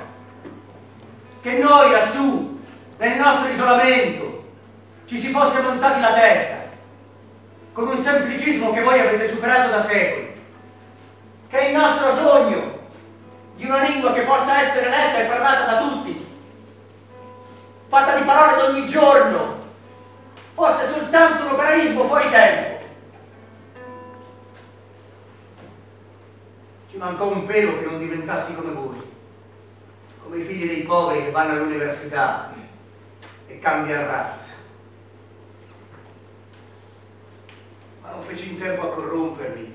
che noi lassù, nel nostro isolamento, ci si fosse montati la testa con un semplicismo che voi avete superato da secoli, che il nostro sogno di una lingua che possa essere letta e parlata da tutti, fatta di parole d'ogni giorno, fosse soltanto un operaismo fuori tempo. Ci mancò un pelo che non diventassi come voi, come i figli dei poveri che vanno all'università e cambiano razza. Ma non feci in tempo a corrompermi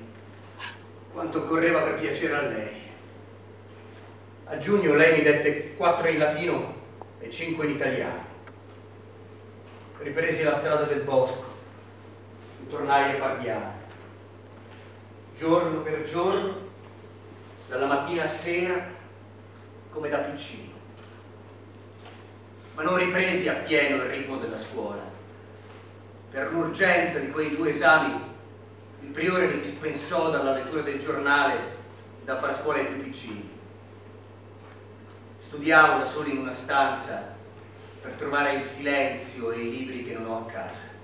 quanto occorreva per piacere a lei. A giugno lei mi dette quattro in latino e cinque in italiano. Ripresi la strada del bosco, tornai a Barbiana. Giorno per giorno, dalla mattina a sera, come da piccino. Ma non ripresi appieno il ritmo della scuola. Per l'urgenza di quei due esami, il priore mi dispensò dalla lettura del giornale e da far scuola ai più piccini. Studiavo da solo in una stanza per trovare il silenzio e i libri che non ho a casa.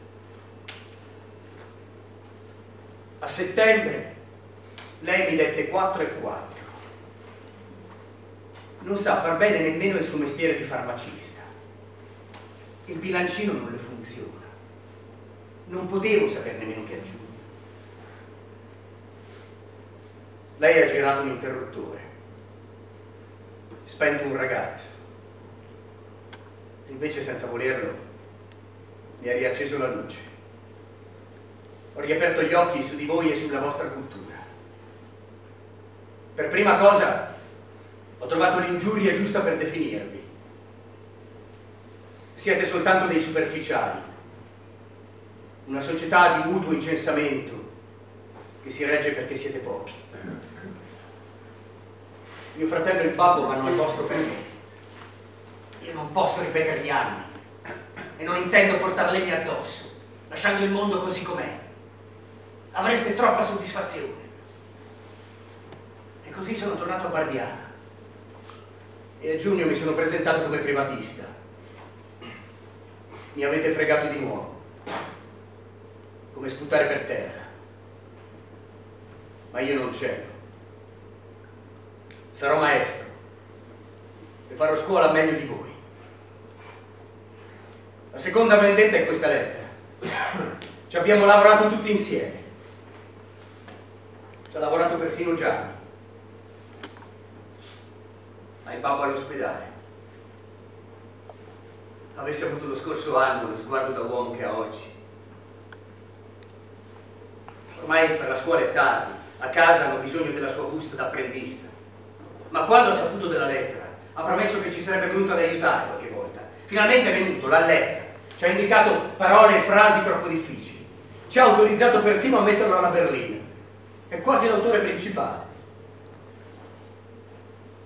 A settembre lei mi dette quattro e quattro. Non sa far bene nemmeno il suo mestiere di farmacista. Il bilancino non le funziona. Non potevo saperne nemmeno che aggiungere. Lei ha girato un interruttore, spento un ragazzo. Invece, senza volerlo, mi ha riacceso la luce. Ho riaperto gli occhi su di voi e sulla vostra cultura. Per prima cosa, ho trovato l'ingiuria giusta per definirvi. Siete soltanto dei superficiali, una società di mutuo incensamento che si regge perché siete pochi. Mio fratello e il babbo vanno al posto per me. Io non posso ripetere gli anni e non intendo portarli addosso, lasciando il mondo così com'è. Avreste troppa soddisfazione. E così sono tornato a Barbiana. E a giugno mi sono presentato come privatista. Mi avete fregato di nuovo, come sputare per terra. Ma io non cedo. Sarò maestro e farò scuola meglio di voi. La seconda vendetta è questa lettera. Ci abbiamo lavorato tutti insieme. Ci ha lavorato persino Gianni. Ma il babbo all'ospedale. Avessi avuto lo scorso anno lo sguardo da uomo che ha oggi. Ormai per la scuola è tardi, a casa hanno bisogno della sua busta d'apprendista. Ma quando ha saputo della lettera, ha promesso che ci sarebbe venuto ad aiutare qualche volta. Finalmente è venuto, l'ha letta, ci ha indicato parole e frasi troppo difficili. Ci ha autorizzato persino a metterlo alla berlina. È quasi l'autore principale.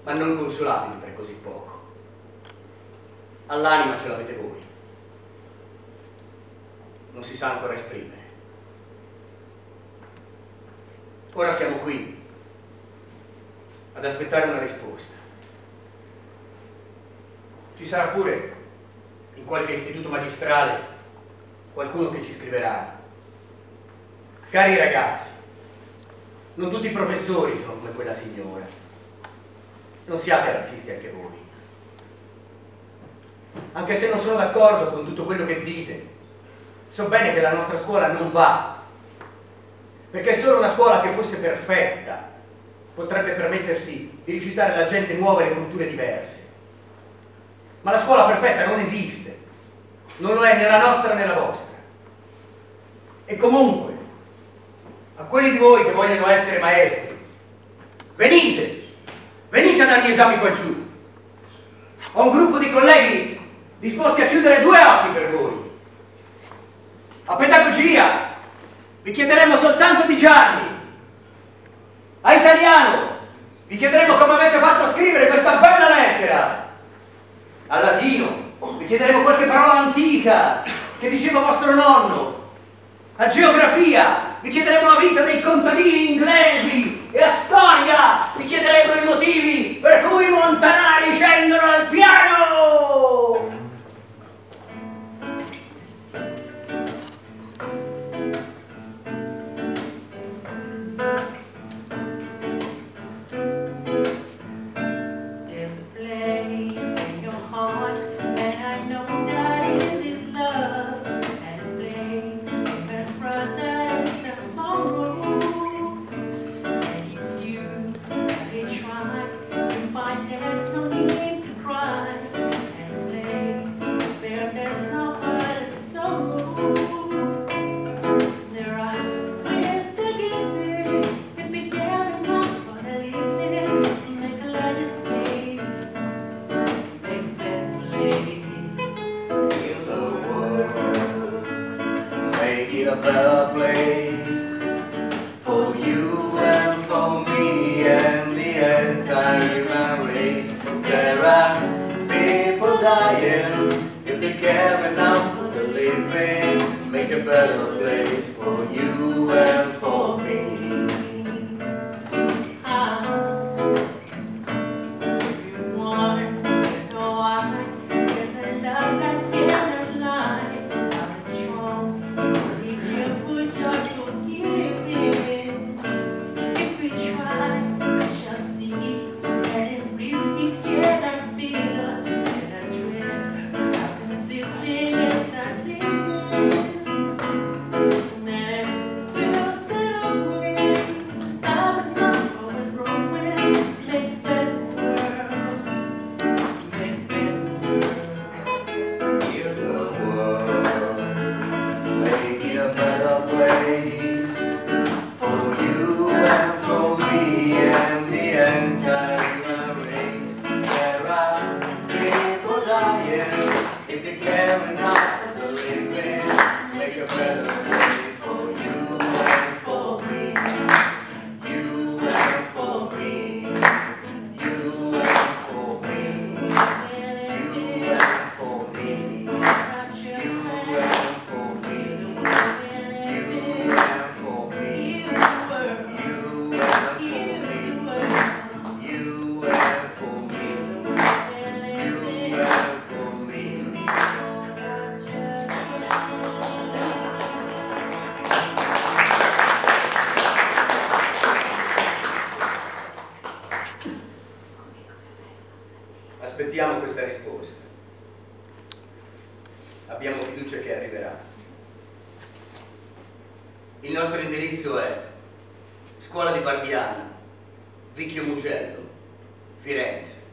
Ma non consolatevi per così poco. All'anima ce l'avete voi. Non si sa ancora esprimere. Ora siamo qui ad aspettare una risposta. Ci sarà pure in qualche istituto magistrale qualcuno che ci scriverà. Cari ragazzi, non tutti i professori sono come quella signora. Non siate razzisti anche voi. Anche se non sono d'accordo con tutto quello che dite, so bene che la nostra scuola non va, perché solo una scuola che fosse perfetta potrebbe permettersi di rifiutare la gente nuova e le culture diverse. Ma la scuola perfetta non esiste, non lo è né la nostra né la vostra. E comunque, a quelli di voi che vogliono essere maestri, venite, venite a dare gli esami qua giù. Ho un gruppo di colleghi disposti a chiudere due api per voi. A pedagogia vi chiederemo soltanto di Gianni. A italiano vi chiederemo come avete fatto a scrivere questa bella lettera. A latino vi chiederemo qualche parola antica che diceva vostro nonno. A geografia vi chiederemo la vita dei contadini inglesi. E a storia vi chiederemo i motivi per cui i montanari scendono al piano. Thank you. abbiamo fiducia che arriverà. Il nostro indirizzo è Scuola di Barbiana, Vicchio Mugello, Firenze.